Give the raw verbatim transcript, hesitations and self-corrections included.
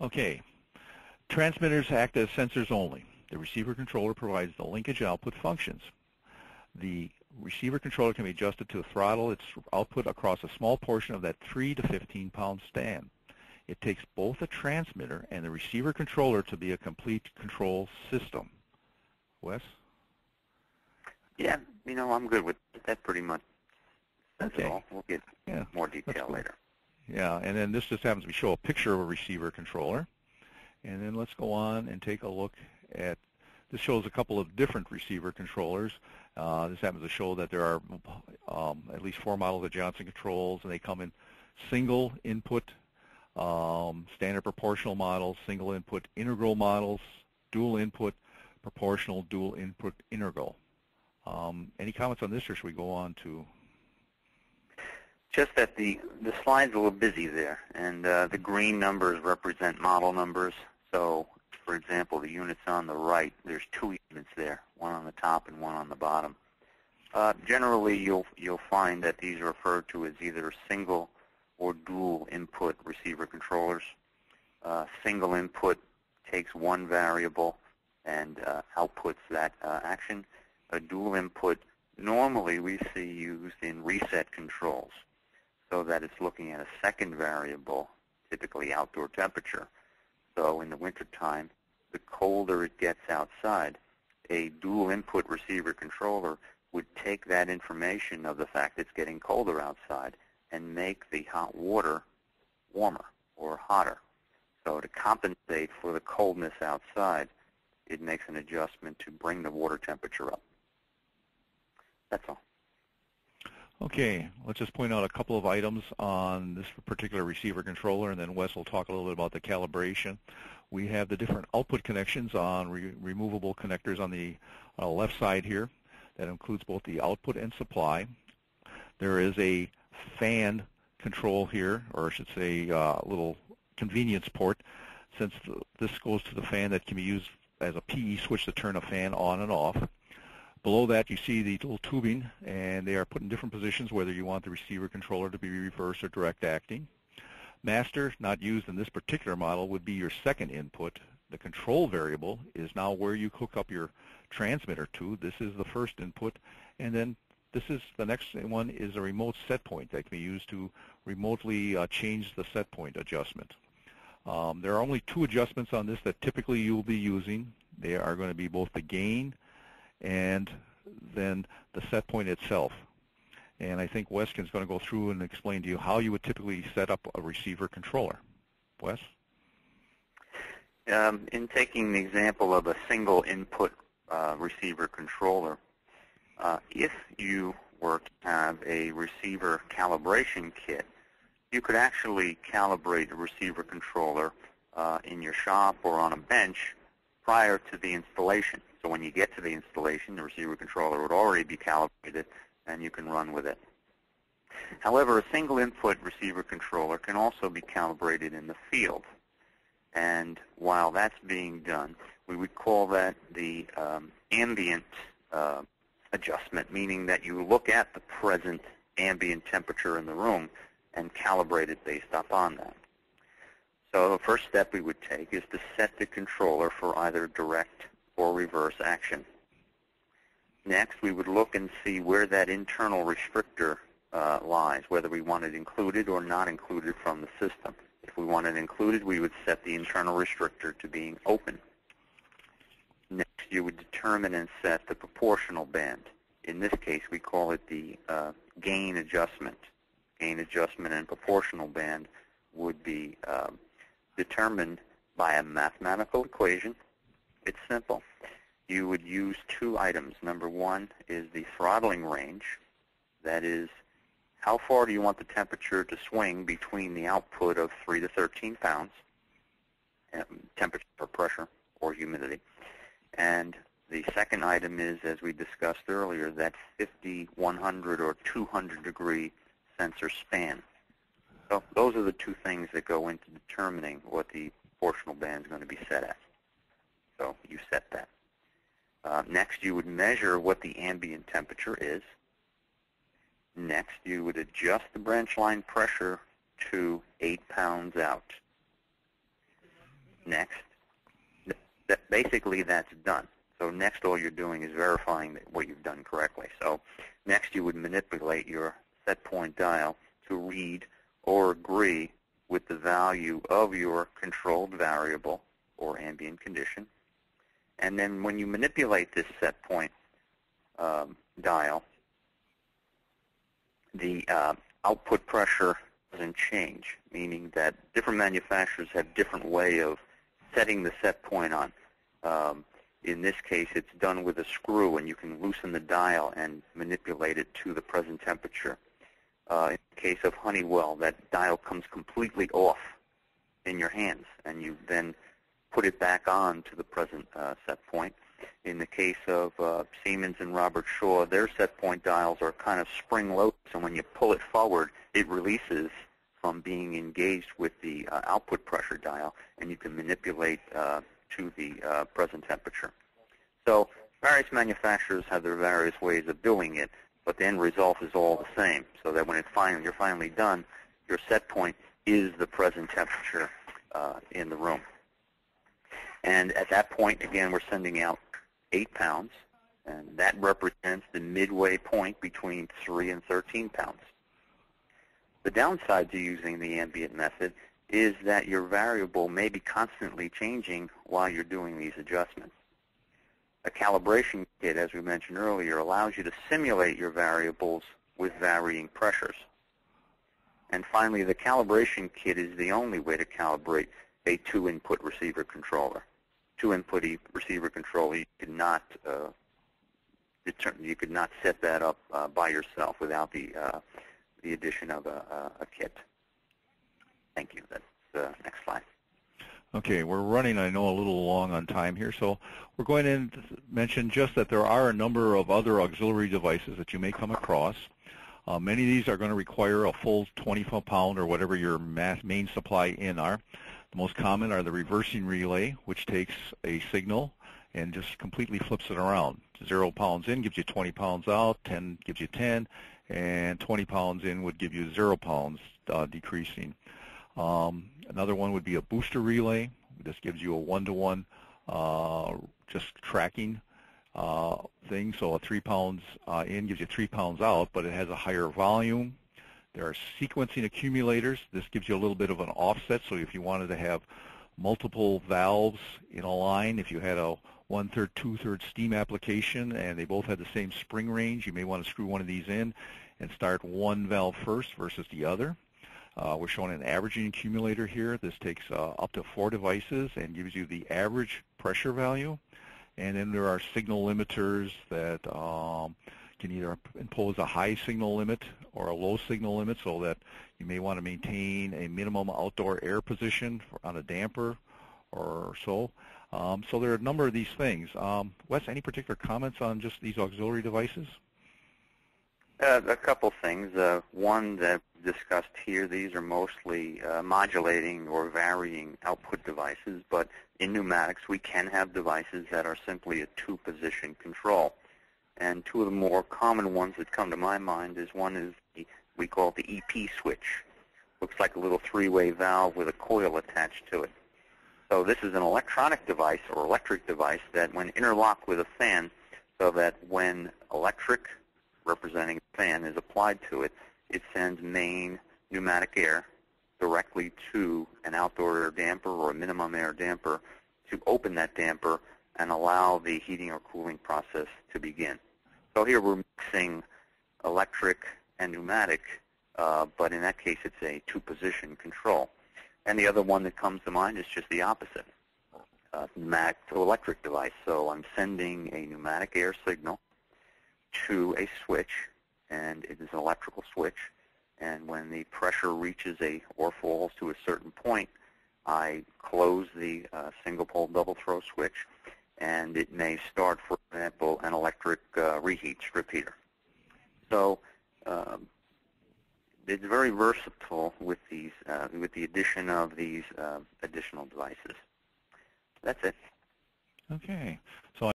Okay, transmitters act as sensors only. The receiver controller provides the linkage output functions. The receiver controller can be adjusted to throttle its output across a small portion of that three to fifteen pound stand. It takes both a transmitter and the receiver controller to be a complete control system. Wes? Yeah, you know, I'm good with that pretty much. That's okay. All. We'll get yeah. more detail cool. later. Yeah, and then this just happens to show a picture of a receiver controller. And then let's go on and take a look at, this shows a couple of different receiver controllers. Uh, this happens to show that there are um, at least four models of Johnson Controls, and they come in single input, um, standard proportional models, single input integral models, dual input, proportional, dual input integral. Um, any comments on this, or should we go on to? Just that the, the slide's a little busy there, and uh, the green numbers represent model numbers. So, for example, the units on the right, there's two units there, one on the top and one on the bottom. Uh, generally, you'll, you'll find that these are referred to as either single or dual input receiver controllers. Uh, single input takes one variable and uh, outputs that uh, action. A dual input normally we see used in reset controls, so that it's looking at a second variable, typically outdoor temperature. So in the wintertime, the colder it gets outside, a dual input receiver controller would take that information of the fact it's getting colder outside and make the hot water warmer or hotter. So to compensate for the coldness outside, it makes an adjustment to bring the water temperature up. That's all. Okay, let's just point out a couple of items on this particular receiver controller, and then Wes will talk a little bit about the calibration. We have the different output connections on re removable connectors on the uh, left side here. That includes both the output and supply. There is a fan control here, or I should say a uh, little convenience port, since th this goes to the fan that can be used as a P E switch to turn a fan on and off. Below that, you see the little tubing, and they are put in different positions, whether you want the receiver controller to be reverse or direct acting. Master, not used in this particular model, would be your second input. The control variable is now where you hook up your transmitter to. This is the first input, and then this is the next one is a remote set point that can be used to remotely uh, change the set point adjustment. Um, there are only two adjustments on this that typically you'll be using. They are going to be both the gain and then the set point itself. And I think Wes is going to go through and explain to you how you would typically set up a receiver controller. Wes? Um, in taking the example of a single input uh, receiver controller, uh, if you were to have a receiver calibration kit, you could actually calibrate a receiver controller uh, in your shop or on a bench prior to the installation. So when you get to the installation, the receiver controller would already be calibrated, and you can run with it. However, a single input receiver controller can also be calibrated in the field. And while that's being done, we would call that the um, ambient uh, adjustment, meaning that you look at the present ambient temperature in the room and calibrate it based upon that. So the first step we would take is to set the controller for either direct or reverse action. Next, we would look and see where that internal restrictor uh, lies, whether we want it included or not included from the system. If we want it included, we would set the internal restrictor to being open. Next, you would determine and set the proportional band. In this case, we call it the uh, gain adjustment. Gain adjustment and proportional band would be uh, determined by a mathematical equation. It's simple. You would use two items. Number one is the throttling range. That is, how far do you want the temperature to swing between the output of three to thirteen pounds, temperature or pressure or humidity. And the second item is, as we discussed earlier, that fifty, one hundred, or two hundred degree sensor span. So those are the two things that go into determining what the proportional band is going to be set at. So you set that. Uh, next, you would measure what the ambient temperature is. Next, you would adjust the branch line pressure to eight pounds out. next, that basically that's done. So next, all you're doing is verifying that what you've done correctly. So next, you would manipulate your set point dial to read or agree with the value of your controlled variable or ambient condition. And then when you manipulate this set point um, dial, the uh, output pressure doesn't change, meaning that different manufacturers have different way of setting the set point on. Um, in this case, it's done with a screw, and you can loosen the dial and manipulate it to the present temperature. Uh, in the case of Honeywell, that dial comes completely off in your hands, and you then put it back on to the present uh, set point. In the case of uh, Siemens and Robertshaw, their set point dials are kind of spring-loaded, so when you pull it forward, it releases from being engaged with the uh, output pressure dial, and you can manipulate uh, to the uh, present temperature. So various manufacturers have their various ways of doing it, but the end result is all the same, so that when it finally, you're finally done, your set point is the present temperature uh, in the room. And at that point, again, we're sending out eight pounds, and that represents the midway point between three and thirteen pounds. The downside to using the ambient method is that your variable may be constantly changing while you're doing these adjustments. A calibration kit, as we mentioned earlier, allows you to simulate your variables with varying pressures. And finally, the calibration kit is the only way to calibrate a two-input receiver controller. Two-input receiver controller, you could not uh, determine, you could not set that up uh, by yourself without the uh, the addition of a, a, a kit. Thank you. That's the uh, next slide. Okay, we're running, I know, a little long on time here, so we're going to mention just that there are a number of other auxiliary devices that you may come across. Uh, many of these are going to require a full twenty-foot pound or whatever your main supply in are. The most common are the reversing relay, which takes a signal and just completely flips it around. Zero pounds in gives you twenty pounds out, ten gives you ten, and twenty pounds in would give you zero pounds uh, decreasing. Um, another one would be a booster relay. This gives you a one-to-one uh, just tracking uh, thing. So a three pounds uh, in gives you three pounds out, but it has a higher volume. There are sequencing accumulators. This gives you a little bit of an offset, so if you wanted to have multiple valves in a line, if you had a one-third, two-third steam application and they both had the same spring range, you may want to screw one of these in and start one valve first versus the other. Uh, we're showing an averaging accumulator here. This takes uh, up to four devices and gives you the average pressure value. And then there are signal limiters that um, can either impose a high signal limit or a low signal limit, so that you may want to maintain a minimum outdoor air position for, on a damper or so. Um, so there are a number of these things. Um, Wes, any particular comments on just these auxiliary devices? Uh, a couple things. Uh, one that discussed here, these are mostly uh, modulating or varying output devices, but in pneumatics we can have devices that are simply a two-position control. And two of the more common ones that come to my mind is one is the, we call it the E P switch. Looks like a little three-way valve with a coil attached to it. So this is an electronic device or electric device that when interlocked with a fan, so that when electric representing fan is applied to it, it sends main pneumatic air directly to an outdoor air damper or a minimum air damper to open that damper and allow the heating or cooling process to begin. So here we're mixing electric and pneumatic, uh, but in that case it's a two-position control. And the other one that comes to mind is just the opposite, uh, pneumatic to electric device. So I'm sending a pneumatic air signal to a switch, and it is an electrical switch, and when the pressure reaches a or falls to a certain point, I close the uh, single pole double throw switch, and it may start, for example, an electric uh, reheat strip heater. So um, it's very versatile with these uh, with the addition of these uh, additional devices. That's it. Okay. So